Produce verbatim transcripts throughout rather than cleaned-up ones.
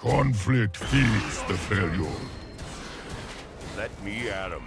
Conflict feeds the failure. Let me at him.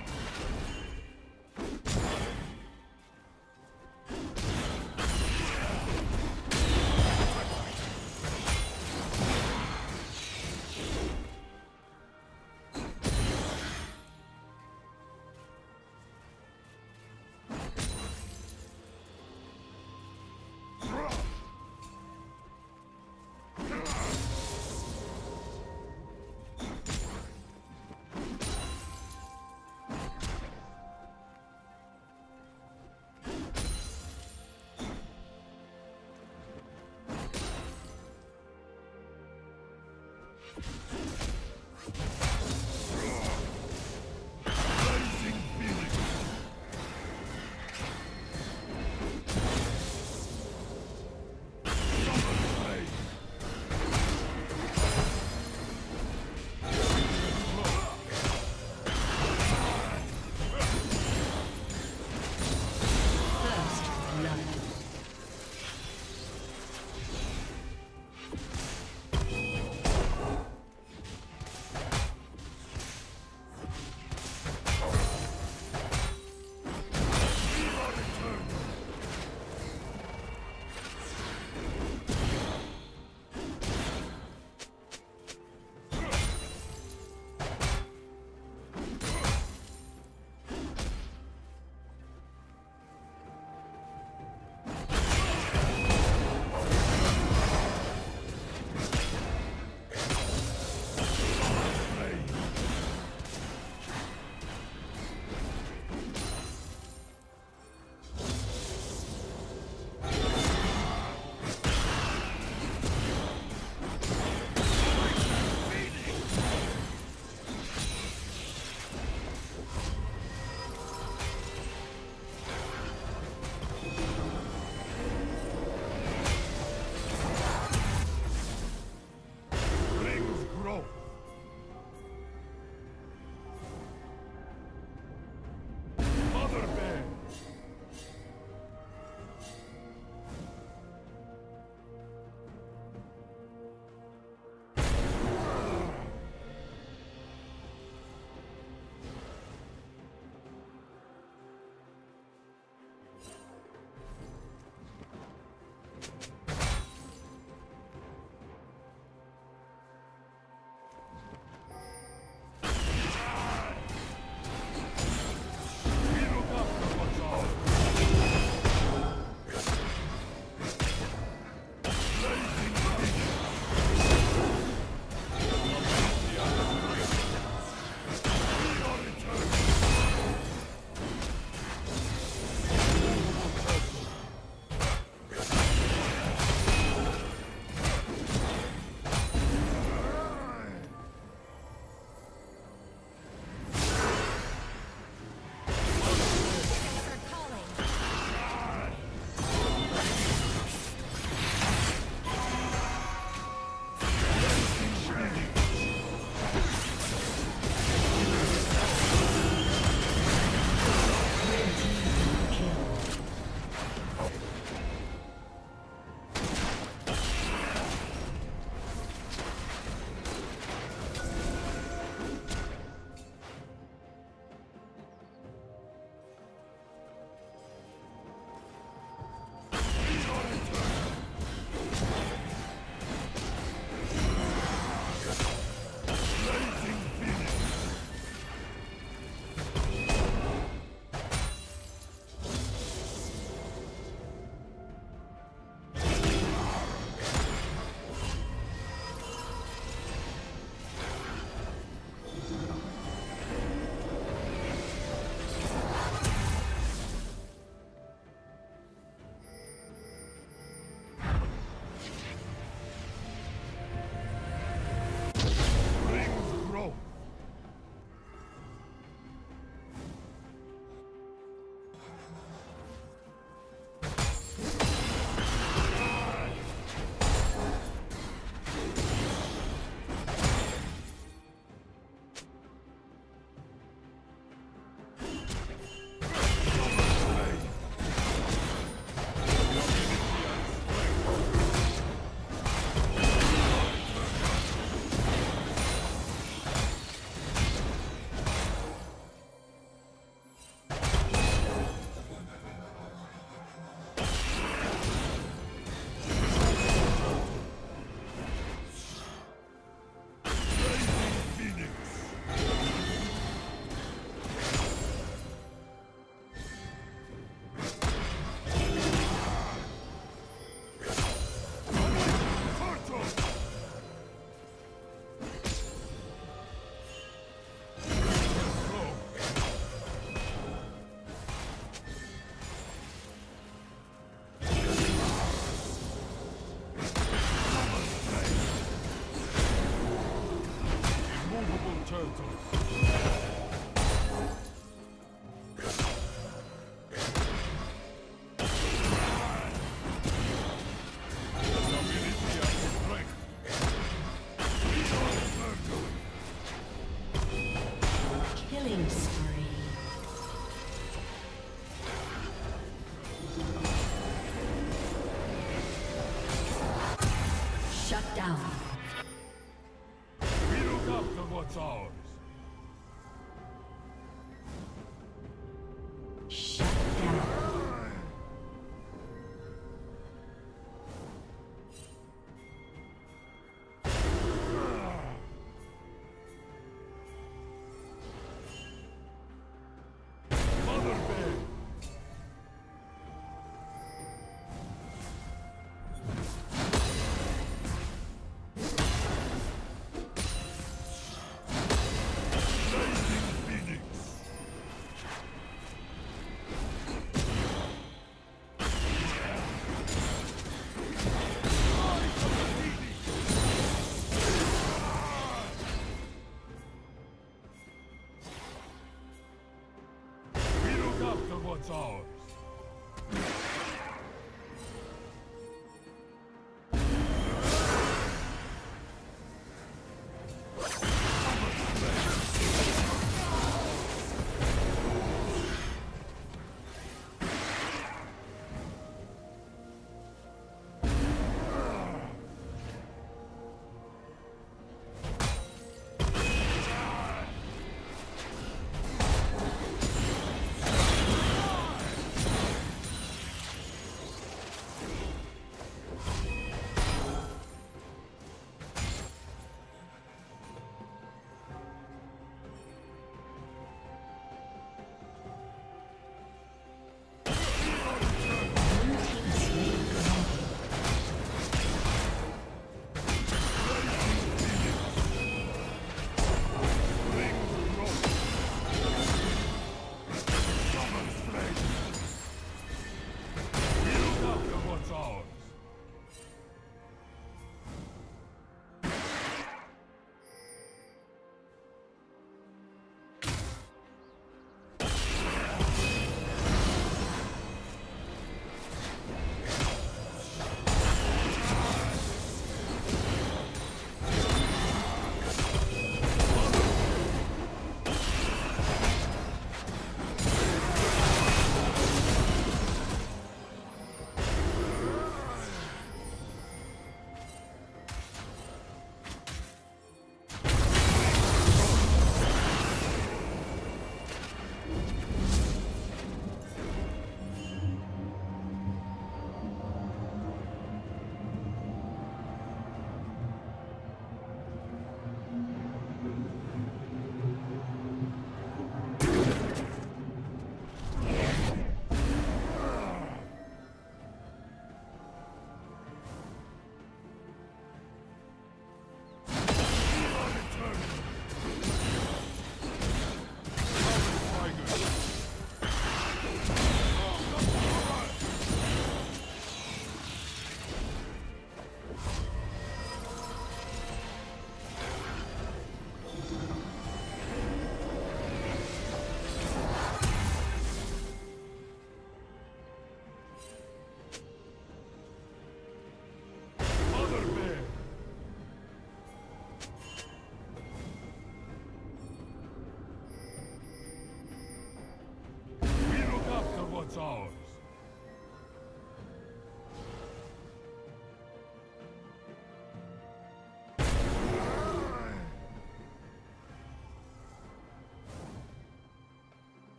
Ours.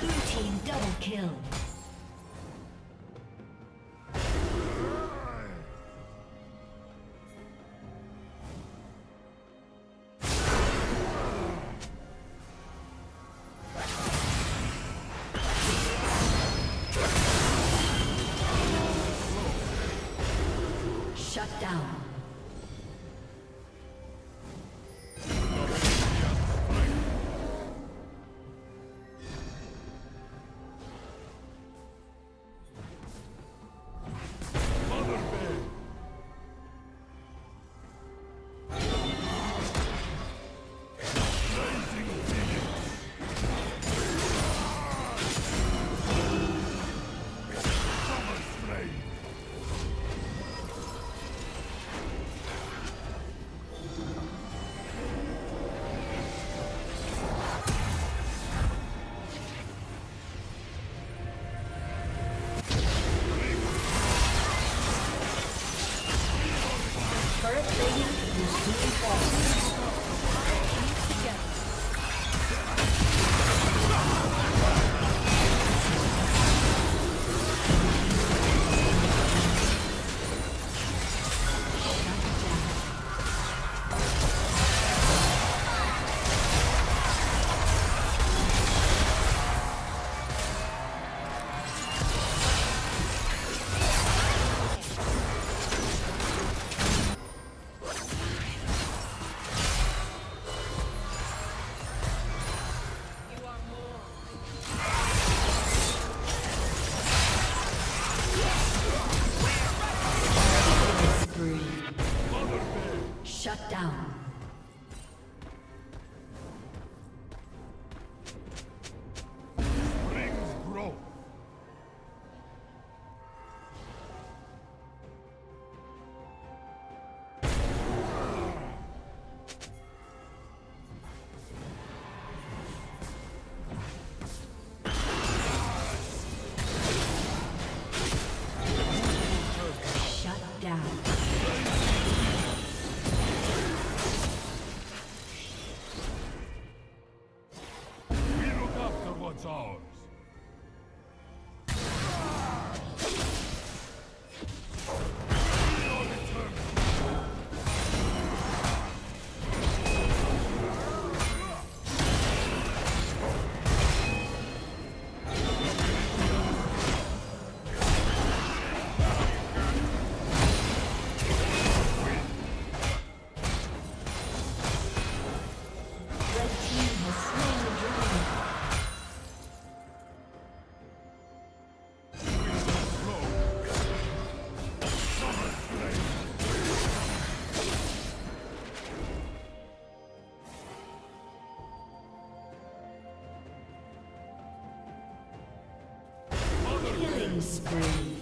Blue team double kill. down. Spring.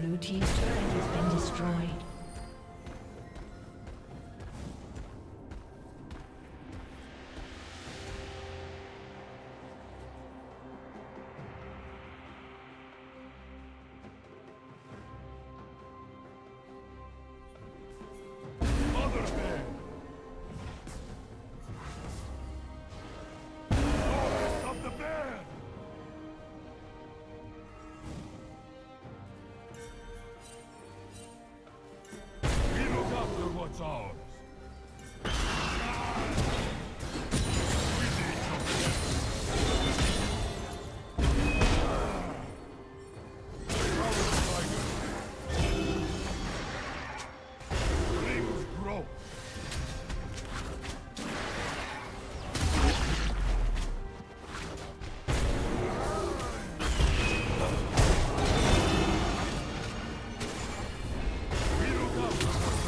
Blue team's turret has been destroyed. Ours. Rings grow. We look up.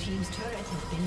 team's turret has been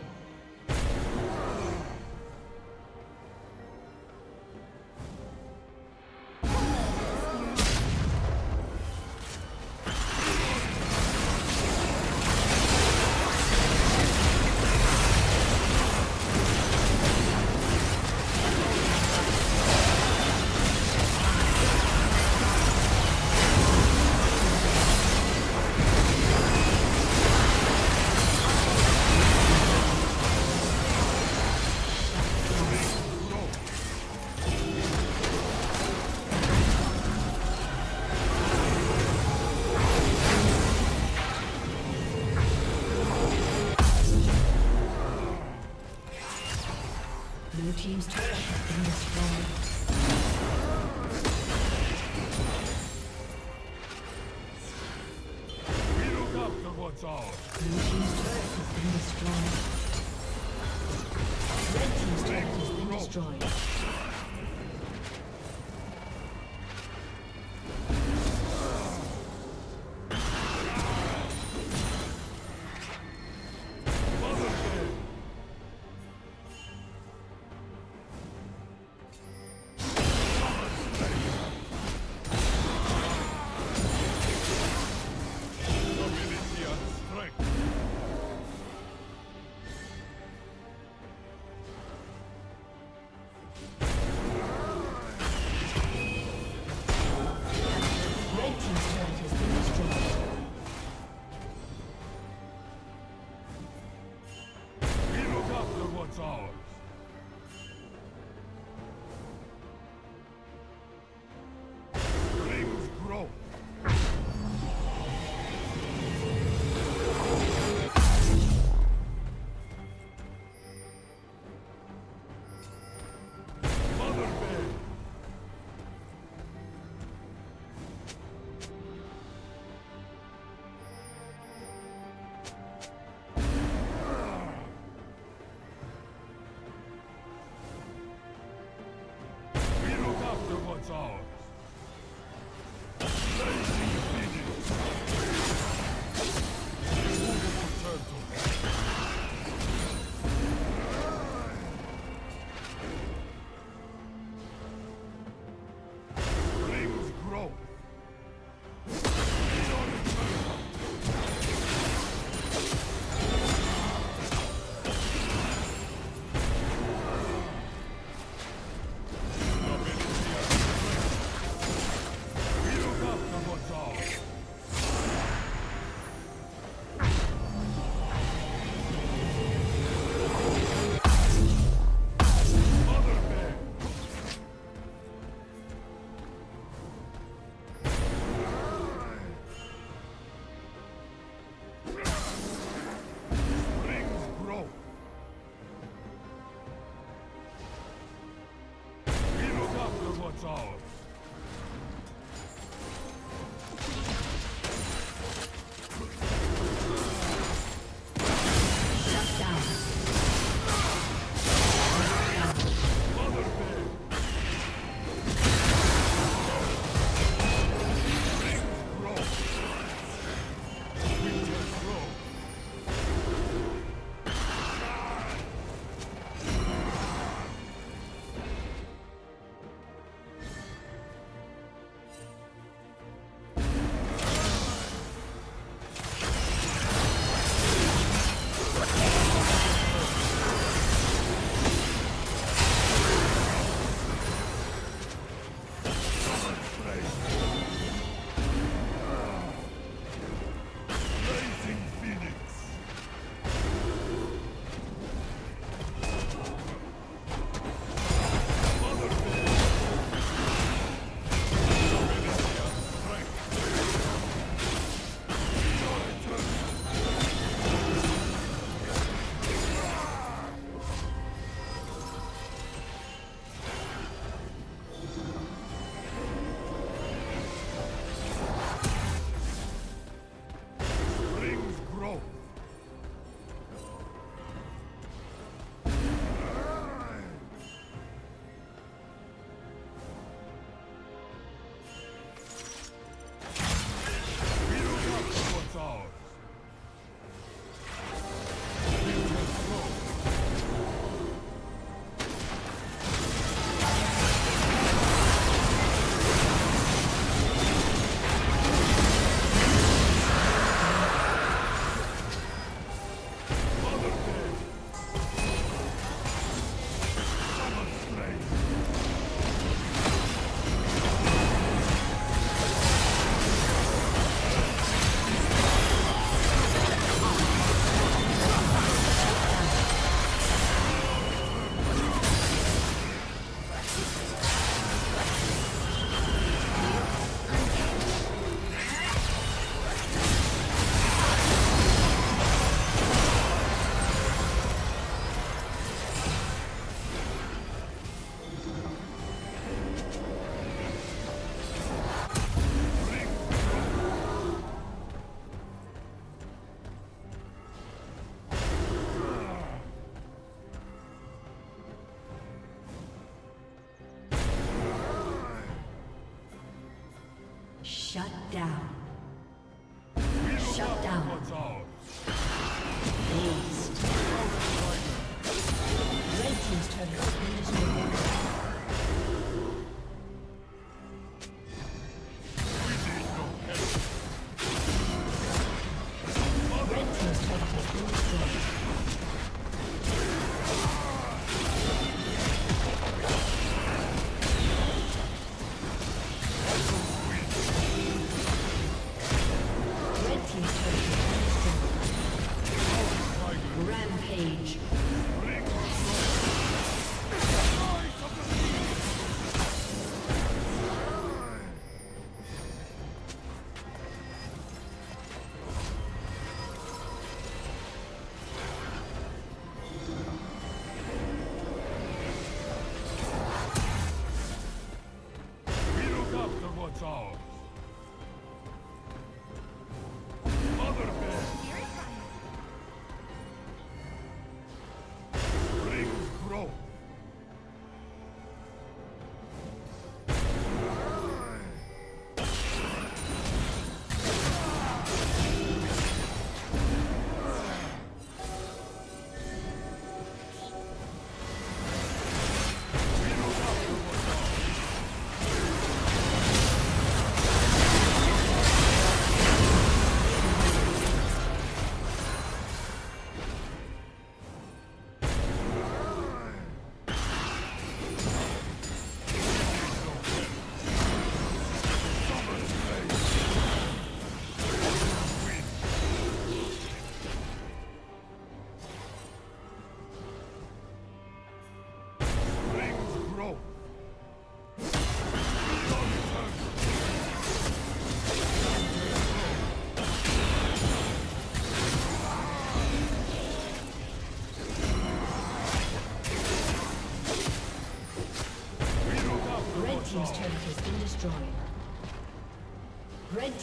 Team's turret has been destroyed. We look after what's ours. Blue team's turret has been destroyed. Red team's turret has been destroyed. Shut down. Shut down. Aced. Red team's turret has been destroyed. Red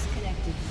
Disconnected.